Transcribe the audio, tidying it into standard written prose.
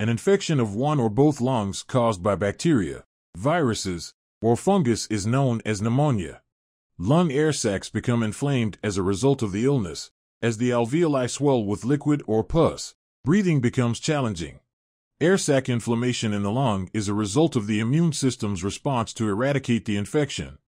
an infection of one or both lungs caused by bacteria, viruses, or fungus is known as pneumonia. Lung air sacs become inflamed as a result of the illness. As the alveoli swell with liquid or pus, breathing becomes challenging. Air sac inflammation in the lung is a result of the immune system's response to eradicate the infection,